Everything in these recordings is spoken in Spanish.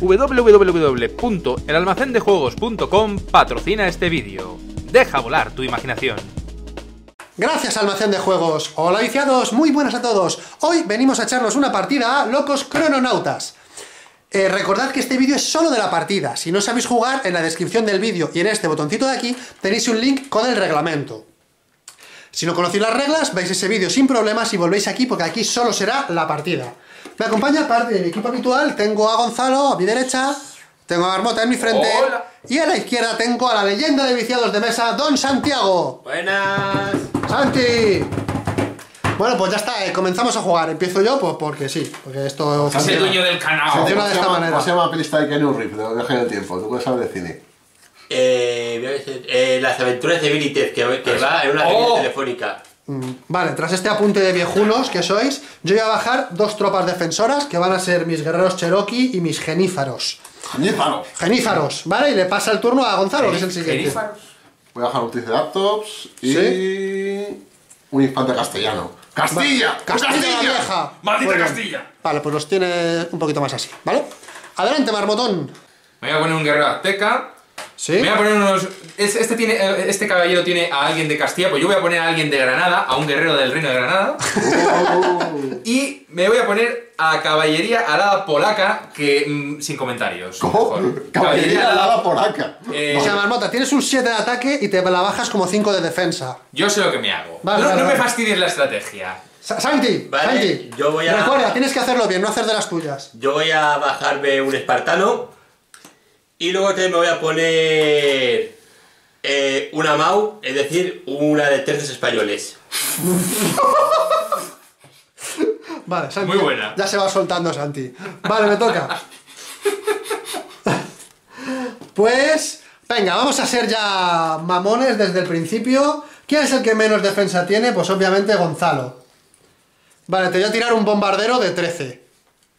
www.elalmacendejuegos.com patrocina este vídeo. Deja volar tu imaginación. Gracias, Almacén de Juegos. Hola, viciados, muy buenas a todos. Hoy venimos a echarnos una partida a Locos Crononautas. Recordad que este vídeo es solo de la partida. Si no sabéis jugar, en la descripción del vídeo y en este botoncito de aquí tenéis un link con el reglamento. Si no conocéis las reglas, veis ese vídeo sin problemas y volvéis aquí, porque aquí solo será la partida. Me acompaña parte de mi equipo habitual. Tengo a Gonzalo a mi derecha, tengo a Marmota en mi frente. Hola. Y a la izquierda tengo a la leyenda de Viciados de Mesa, Don Santiago. Buenas, Santi. Bueno, pues ya está, comenzamos a jugar. Empiezo yo, pues porque sí, porque esto es el dueño del canal. Funciona de esta manera. Se llama Pelista de Kenny Rip, de Viaje en el Tiempo. ¿Tú puedes saber de cine? Las aventuras de Bill y Ted, que va en una serie telefónica. Vale, tras este apunte de viejunos que sois, yo voy a bajar dos tropas defensoras que van a ser mis guerreros Cherokee y mis jenízaros. Jenízaros. Jenízaros, ¿vale? Y le pasa el turno a Gonzalo, que es el siguiente. Jenízaros. Voy a bajar un triceraptops y... ¿sí? Un infante castellano. ¡Castilla! ¡Castilla vieja! ¡Maldita Castilla! Vale, pues los tiene un poquito más así, ¿vale? Adelante, Marmotón. Me voy a poner un guerrero azteca. ¿Sí? Me voy a poner unos... Este caballero tiene a alguien de Castilla, pues yo voy a poner a alguien de Granada, a un guerrero del reino de Granada. Y me voy a poner a caballería alada polaca, que sin comentarios. ¿Cómo? Caballería alada polaca. O sea, Marmota, tienes un 7 de ataque y te la bajas como 5 de defensa. Yo sé lo que me hago. Vale, no me fastidies la estrategia. Santi, vale, Santi, yo voy a... recuerda, tienes que hacerlo bien, no hacer de las tuyas. Yo voy a bajarme un espartano y luego me voy a poner una Mau, es decir, una de tercios españoles. Vale, Santi. Muy buena. Ya se va soltando, Santi. Vale, me toca. Pues, venga, vamos a ser ya mamones desde el principio. ¿Quién es el que menos defensa tiene? Pues obviamente Gonzalo. Vale, te voy a tirar un bombardero de 13.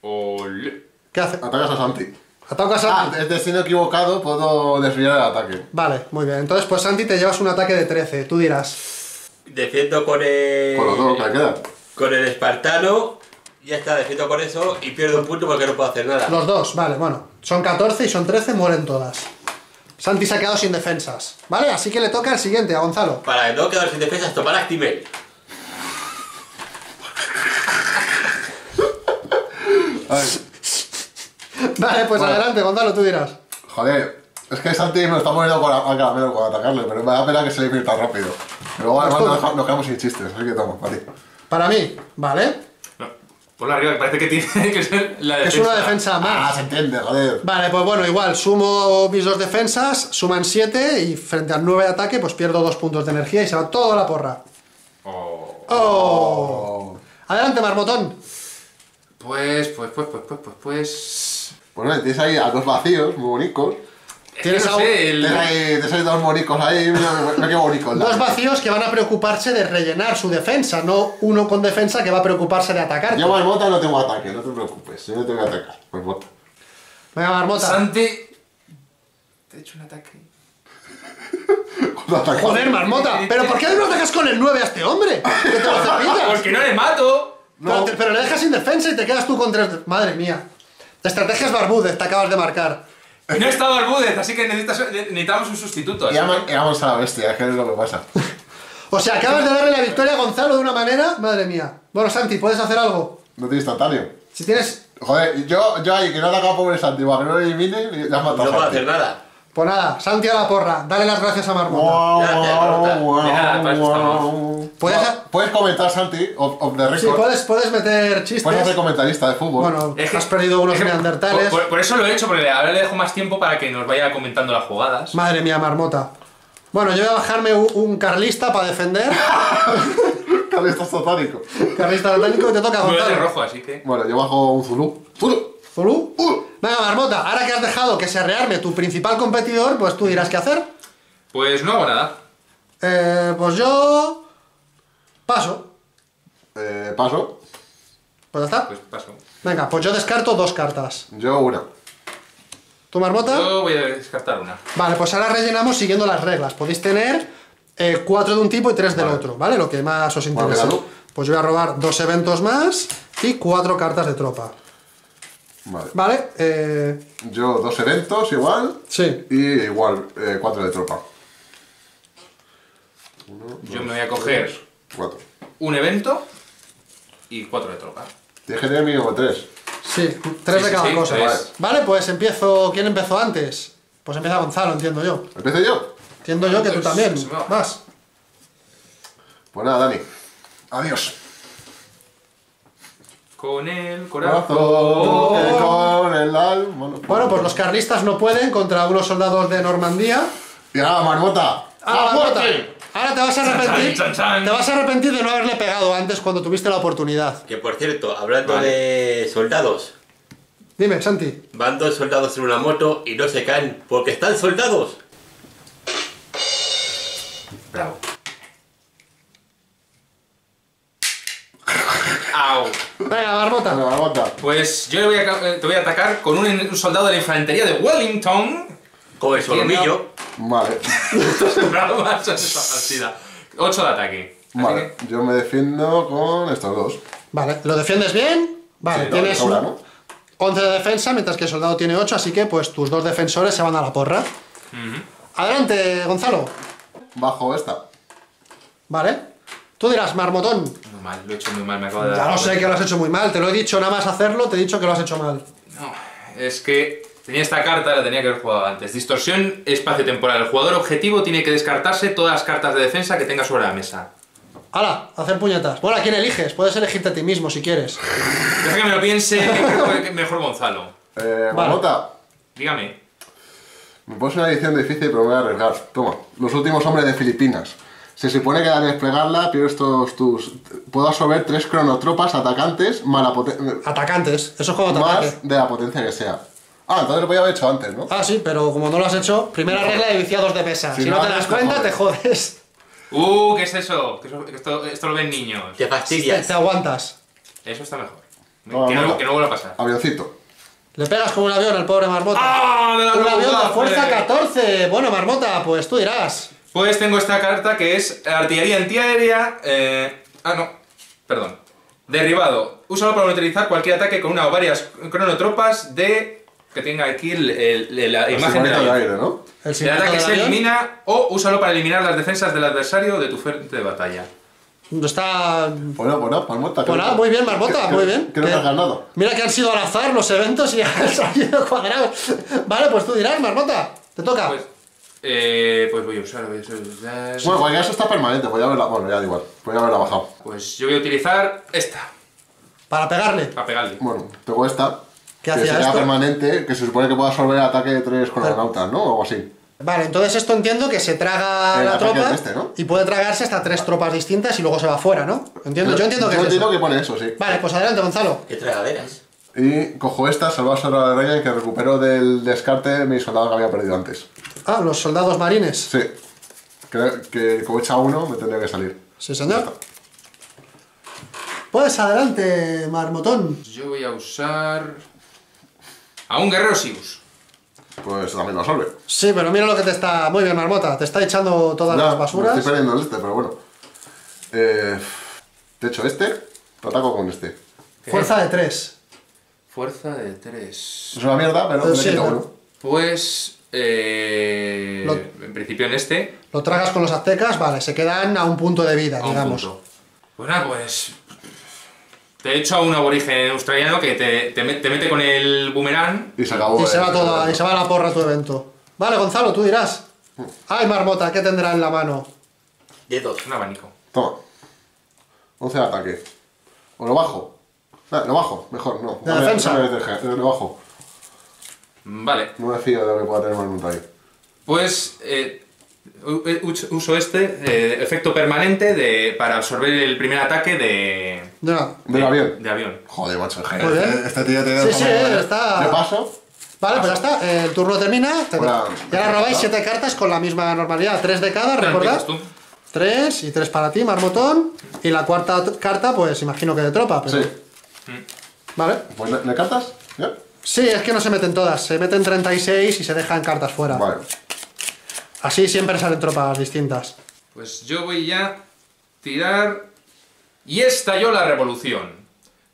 Olé. ¿Qué hace? Atacas a Santi. ¿Ataco a Santi? Ah, es destino equivocado, puedo desviar el ataque. Vale, muy bien. Entonces, pues Santi, te llevas un ataque de 13. Tú dirás. Defiendo con el... con los dos que queda. Con el espartano. Ya está, defiendo con eso y pierdo un punto porque no puedo hacer nada. Los dos, vale, bueno. Son 14 y son 13, mueren todas. Santi se ha quedado sin defensas. Vale, así que le toca al siguiente, a Gonzalo. Para que no quedar sin defensas, tomar Actimel. A ver. Vale, pues bueno, adelante, Gonzalo, tú dirás. Joder, es que Santi me lo está moviendo al caramelo para atacarle, pero me da pena que se le vaya tan rápido. Pero luego además nos quedamos sin chistes, así que toma, para ti. Para mí, vale. No, ponlo arriba, que parece que tiene que ser la defensa. Es una defensa más. Ah, se entiende, joder. Vale, pues bueno, igual, sumo mis dos defensas, suman 7 y frente al 9 de ataque, pues pierdo 2 puntos de energía y se va toda la porra. Oh. Oh. Adelante, Marmotón. Pues bueno, tienes ahí a dos vacíos, muy bonitos. Tienes no sé, tienes dos monicos ahí, mira qué bonitos. Dos vacíos que van a preocuparse de rellenar su defensa, no uno con defensa que va a preocuparse de atacar. Yo Marmota no tengo ataque, no te preocupes, yo no tengo que atacar, Marmota. Venga, Marmota. Santi, te he hecho un ataque. Joder, Marmota, pero ¿por qué no atacas con el 9 a este hombre? Que te lo cepillas. Porque no le mato. No. Pero le dejas sin defensa y te quedas tú con 3... Madre mía. Estrategia es Barbúdez, te acabas de marcar. No está Barbúdez, así que necesitamos un sustituto. Y vamos a la bestia, que es lo que pasa. O sea, acabas de darle la victoria a Gonzalo de una manera... Madre mía. Bueno, Santi, ¿puedes hacer algo? No tienes instantáneo. Si tienes... Joder, yo ahí, que no le acabo pobre Santi, para que no le elimine, ya has matado. No puedo hacer nada. Pues nada, Santi a la porra, dale las gracias a Marmota. Puedes comentar, Santi, off the record. Sí, puedes meter chistes. Puedes ser comentarista de fútbol. Bueno, es que has perdido unos neandertales. Por eso lo he hecho, porque ahora le dejo más tiempo para que nos vaya comentando las jugadas. Madre mía, Marmota. Bueno, yo voy a bajarme un carlista para defender. Carlista satánico. Carlista satánico y te toca aguantar. Yo de rojo, así que... Bueno, yo bajo un Zulu. ¡Zulu! ¿Zulu? Venga, Marmota, ahora que has dejado que se arrearme tu principal competidor, pues tú dirás qué hacer. Pues no hago nada. Pues yo... paso. Paso. ¿Pues ya está? Pues paso. Venga, pues yo descarto dos cartas. Yo una. ¿Tú, Marmota? Yo voy a descartar una. Vale, pues ahora rellenamos siguiendo las reglas. Podéis tener 4 de un tipo y 3 del otro, ¿vale? Lo que más os interesa. Pues yo voy a robar 2 eventos más y 4 cartas de tropa. Vale. Vale. Yo 2 eventos igual. Sí. Y igual 4 de tropa. Yo me voy a coger 4. Un evento y 4 de tropa. Tienes que tener mínimo 3. Sí, 3 de cada cosa. Vale, pues empiezo. ¿Quién empezó antes? Pues empieza Gonzalo, entiendo yo. ¿Empiezo yo? Entiendo yo que tú también. Vas. Pues nada, Dani. Adiós. Con el corazón. Con el alma. Bueno, pues los carlistas no pueden contra unos soldados de Normandía. Y ahora, marmota. ¡A la marmota! Ahora te vas a arrepentir. Chan, chan, chan. Te vas a arrepentir de no haberle pegado antes cuando tuviste la oportunidad. Que por cierto, hablando de soldados. Dime, Santi. Van 2 soldados en una moto y no se caen porque están soldados. Bravo. Au. Venga, marmota. Venga, marmota. Pues yo te voy a atacar con un soldado de la infantería de Wellington. Con el solomillo. Vale. Esto es bravo más en esta partida. 8 de ataque. Vale, que... yo me defiendo con estos 2. Vale, ¿lo defiendes bien? Vale, sí, tienes 11 de defensa, mientras que el soldado tiene 8, así que pues tus 2 defensores se van a la porra. Adelante, Gonzalo. Bajo esta. Vale. Tú dirás, marmotón. Muy mal, lo he hecho muy mal, me acabo de dar. Ya lo sé que lo has hecho muy mal, te lo he dicho nada más hacerlo, te he dicho que lo has hecho mal. No, es que... tenía esta carta, la tenía que haber jugado antes. Distorsión espacio temporal. El jugador objetivo tiene que descartarse todas las cartas de defensa que tenga sobre la mesa. ¡Hala! Hacer puñetas. Bueno, ¿a quién eliges? Puedes elegirte a ti mismo si quieres. Deja que me lo piense. Mejor Gonzalo. Marmota. Dígame. Me pones una edición difícil, pero me voy a arriesgar. Toma. Los últimos hombres de Filipinas. Se supone que al desplegarla pierdes todos tus... puedo absorber 3 cronotropas atacantes más la potencia... Atacantes. Eso es como ataque. Más de la potencia que sea. Ah, entonces lo podía haber hecho antes, ¿no? Ah, sí, pero como no lo has hecho, primera regla de viciados de mesa. Si no te das cuenta, te jodes. ¿Qué es eso? Esto lo ven niños. Te fastidias. Te aguantas. Eso está mejor. No, que no vuelva a pasar. Avioncito. Le pegas como un avión al pobre marmota. ¡Ah! Un avión de fuerza 14. Bueno, marmota, pues tú dirás. Pues tengo esta carta que es artillería antiaérea. Perdón. Derribado. Úsalo para neutralizar cualquier ataque con una o varias cronotropas de... que tenga aquí la imagen del aire, ¿no? El ataque se elimina o úsalo para eliminar las defensas del adversario de tu frente de batalla. Está... Bueno, marmota. Bueno, muy bien, marmota, muy bien. Que no te has ganado. Mira que han sido al azar los eventos y han salido cuadrados. Vale, pues tú dirás, marmota, te toca. Pues voy a usar... Bueno, cualquier caso está permanente, voy a verla... Bueno, ya da igual, voy a haberla bajado. Pues yo voy a utilizar esta. ¿Para pegarle? Para pegarle. Bueno, pego esta. Que sea permanente, que se supone que pueda absorber el ataque de 3 crononautas, ¿no? O algo así. Vale, entonces esto entiendo que se traga la tropa ¿no? Y puede tragarse hasta 3 tropas distintas y luego se va fuera, ¿no? Entiendo, yo entiendo que es entiendo eso. Que pone eso, sí. Vale, pues adelante, Gonzalo. ¡Qué tragaderas! Y cojo esta, salvo a la reina y que recupero del descarte de mis soldados que había perdido antes. Ah, los soldados marines. Sí. Creo que como echa uno me tendría que salir. Sí, señor. Pues adelante, marmotón. Yo voy a usar... a un guerrero Sius. Pues también lo absorbe. Sí, pero mira lo que te está... Muy bien, marmota. Te está echando todas las basuras. Estoy perdiendo el pero bueno. Te echo te ataco con este. Fuerza de 3. Fuerza de 3. Es una mierda, pero me quito uno. Pues... en principio en este... Lo tragas con los aztecas, vale. Se quedan a un punto de vida, digamos. Bueno, pues... te echo a un aborigen australiano que te mete con el boomerang y se acabó. Y se va a la porra tu evento. Vale, Gonzalo, tú dirás. Ay, marmota, ¿qué tendrá en la mano? 10-2, un abanico. Toma. 11 de ataque. O lo bajo. Lo bajo, mejor, no. De defensa. Lo bajo. Vale. No me fío de lo que pueda tener marmota ahí. Pues... uso efecto permanente para absorber el primer ataque del avión. Joder, macho, esta tía te da... Sí, está... ¿Le paso? Vale, pues ya está, el turno termina. Ya robáis 7 cartas con la misma normalidad. 3 de cada, recordad. 3 y 3 para ti, marmotón. Y la cuarta carta, pues imagino que de tropa. Pero... sí. Vale. Pues ¿le cartas? ¿Ya? Sí, es que no se meten todas. Se meten 36 y se dejan cartas fuera. Vale. Así siempre salen tropas distintas. Pues yo voy a tirar... Y estalló la revolución.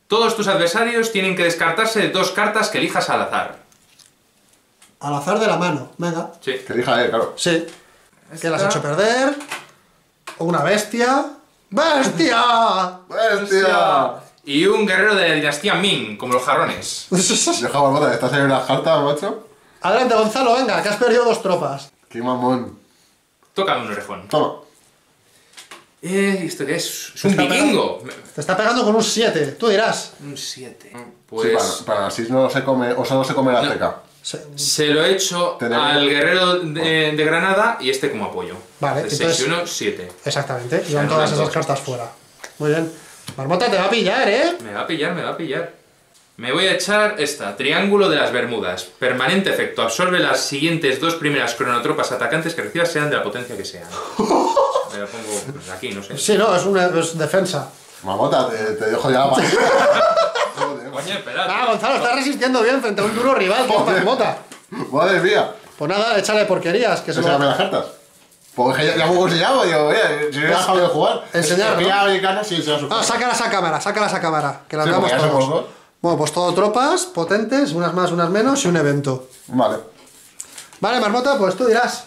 Todos tus adversarios tienen que descartarse de dos cartas que elijas al azar. Al azar de la mano, venga. Sí. Que elija él, claro. Sí. Esta... Que las has hecho perder. Una bestia. ¡Bestia! ¡Bestia! Y un guerrero de la dinastía Ming, como los jarrones. Dejaba nota, ¿estás en las cartas, macho? Adelante, Gonzalo, venga, que has perdido dos tropas. ¡Qué mamón! Tócame un orejón. Toma. ¿Esto qué es? ¡Es un vikingo! Te está pegando con un 7, tú dirás. Un 7. Pues... Sí, para si no se come, o sea, no se come la azteca. No. Se lo he hecho al guerrero de Granada y este como apoyo. Vale, entonces... 6 y 1, 7. Exactamente, y van todas esas cartas fuera. Muy bien. Marmota te va a pillar, ¿eh? Me va a pillar, me va a pillar. Me voy a echar esta, Triángulo de las Bermudas. Permanente efecto, absorbe las siguientes dos primeras cronotropas atacantes que recibas, sean de la potencia que sean. Me la pongo aquí, no sé. Sí, no, es una defensa. Marmota, te dejo ya la partida. Coño, esperad. Ah, Gonzalo, estás resistiendo bien frente a un duro rival, que es Marmota. Madre mía. Pues nada, échale porquerías. Que se me las cartas. Pues ya me enseñado, digo, si no he dejado de jugar. Enseñar. ¿No? Sí, ah, sácalas a cámara, sácalas a cámara. Que las sí, veamos todos. Dos. Bueno, pues todo tropas potentes, unas más, unas menos y un evento. Vale. Vale, Marmota, pues tú dirás.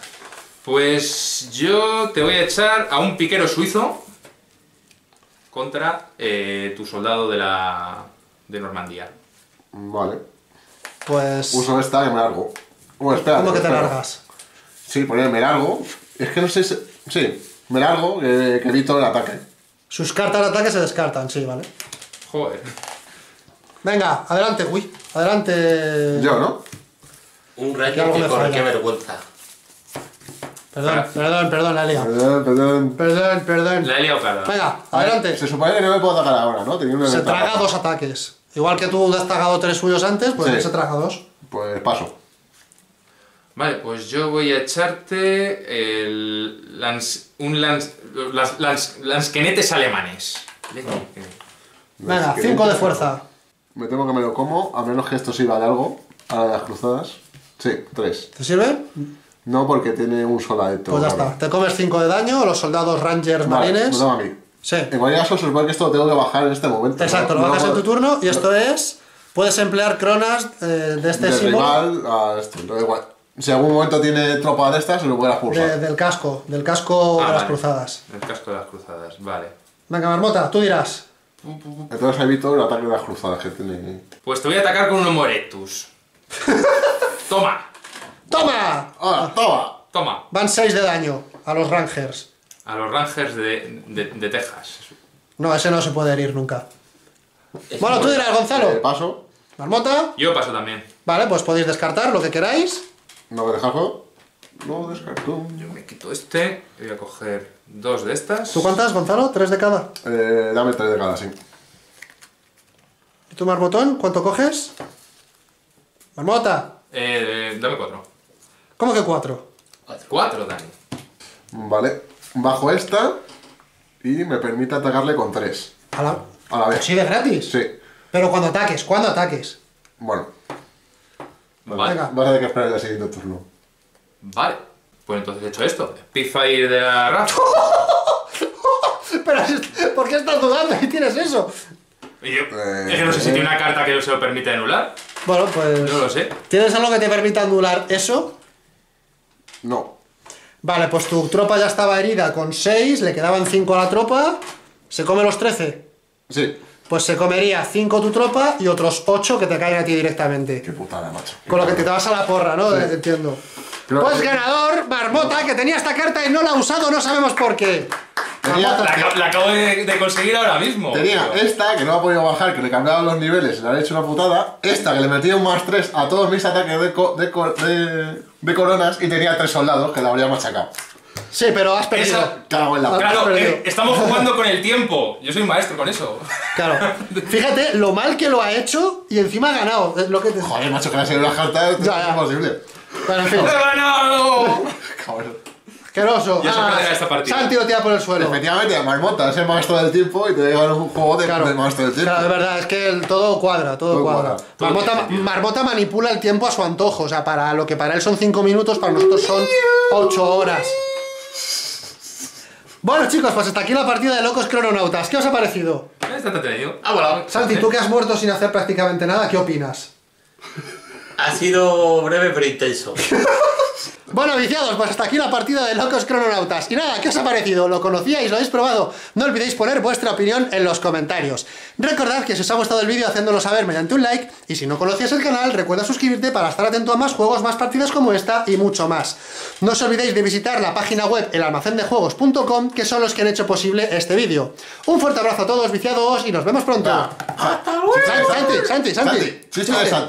Pues yo te voy a echar a un piquero suizo contra tu soldado de la... de Normandía. Vale. Pues... uso esta y me largo. Bueno, espera. ¿Cómo que te largas? Sí, pues me largo. Es que no sé si... Sí, me largo, que evito el ataque. Sus cartas de ataque se descartan, sí, vale. Joder. Venga, adelante, uy. Adelante... Yo, ¿no? Un rayo que corre, qué vergüenza. Perdón, perdón, la he liado. Perdón. La he liado, cara. Venga, adelante. Se supone que no me puedo atacar ahora, ¿no? Tenía una se traga para... dos ataques. Igual que tú has tragado tres suyos antes, pues sí. Se traga dos. Pues paso. Vale, pues yo voy a echarte el lansquenetes alemanes. No. Venga, 5 de fuerza. Me temo que me lo como, a menos que esto sirva de algo. A las cruzadas. Sí, 3. ¿Te sirve? No, porque tiene un soldadito. Pues ya está. Te comes 5 de daño, los soldados Rangers marines. Vale, no, a mí. Sí. En cualquier caso, supongo que esto lo tengo que bajar en este momento. Exacto, ¿no? Lo bajas en tu turno y esto es... Puedes emplear cronas de este símbolo. Rival a esto, no da igual. Si en algún momento tiene tropa de estas, se lo puede expulsar. Del casco de las cruzadas. Del casco de las cruzadas, vale. Venga, Marmota, tú dirás. Entonces evito el ataque de las cruzadas que tiene. Pues te voy a atacar con un Homo erectus. Toma. ¡Toma! Hola, ¡toma! ¡Toma! Van 6 de daño a los Rangers. A los Rangers de Texas. No, ese no se puede herir nunca. Es bueno, tú dirás, Gonzalo. Paso. ¿Marmota? Yo paso también. Vale, pues podéis descartar lo que queráis. No me dejas juego. No descarto. Yo me quito este. Voy a coger 2 de estas. ¿Tú cuántas, Gonzalo? ¿3 de cada? Dame 3 de cada, sí. ¿Y tú, Marmotón? ¿Cuánto coges? ¿Marmota? Dame 4. ¿Cómo que 4? 4, Dani. Vale, bajo esta y me permite atacarle con 3. A la vez. ¿Sí de gratis? Sí. Pero cuando ataques, Bueno. Vale. Venga. Vas a tener que esperar el siguiente turno. Vale, pues entonces he hecho esto. Spitfire de la raza. Pero, ¿por qué estás dudando y tienes eso? Yo, es que no sé si tiene una carta que se lo permite anular. Bueno, pues... No lo sé. ¿Tienes algo que te permita anular eso? No. Vale, pues tu tropa ya estaba herida con 6, le quedaban 5 a la tropa. ¿Se come los 13? Sí. Pues se comería 5 tu tropa y otros 8 que te caen a ti directamente. Qué putada, macho. Con lo que te vas a la porra, ¿no? Sí. Entiendo. Pero... Pues ganador, Marmota, que tenía esta carta y no la ha usado, no sabemos por qué. La acabo de conseguir ahora mismo. Tenía esta, que no ha podido bajar, que le cambiaban los niveles y le han hecho una putada. Esta, que le metía un +3 a todos mis ataques de coronas y tenía 3 soldados que la habría machacado. Sí, pero has perdido. Claro, estamos jugando con el tiempo. Yo soy maestro con eso. Claro. Fíjate lo mal que lo ha hecho y encima ha ganado. Es lo que te... Joder, macho, que le ha sido una carta es imposible. Bueno, en fin. ¡He ganado! Cabrón. Asqueroso. Se han tiroteado por el suelo. Efectivamente, a Marmota es el maestro del tiempo y te llevan un juego de maestro del tiempo. Claro, de verdad, es que todo cuadra. Marmota manipula el tiempo a su antojo. O sea, para lo que para él son 5 minutos, para nosotros son 8 horas. Bueno, chicos, pues hasta aquí la partida de Locos Crononautas. ¿Qué os ha parecido? Está entretenido. Ha volado. Santi, tú que has muerto sin hacer prácticamente nada, ¿qué opinas? Ha sido breve pero intenso. Bueno, viciados, pues hasta aquí la partida de Locos Crononautas. Y nada, ¿qué os ha parecido? ¿Lo conocíais? ¿Lo habéis probado? No olvidéis poner vuestra opinión en los comentarios. Recordad que si os ha gustado el vídeo, hacéndolo saber mediante un like. Y si no conocías el canal, recuerda suscribirte para estar atento a más juegos, más partidas como esta y mucho más. No os olvidéis de visitar la página web elalmacendejuegos.com, que son los que han hecho posible este vídeo. Un fuerte abrazo a todos, viciados, y nos vemos pronto. ¡Hasta luego! Santi.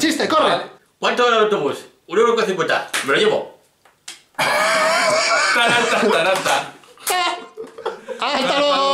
Chiste, corre. Vale. ¿Cuánto vale el autobús? 1,50 €. Me lo llevo. ¡Taranta! ¡Hasta luego!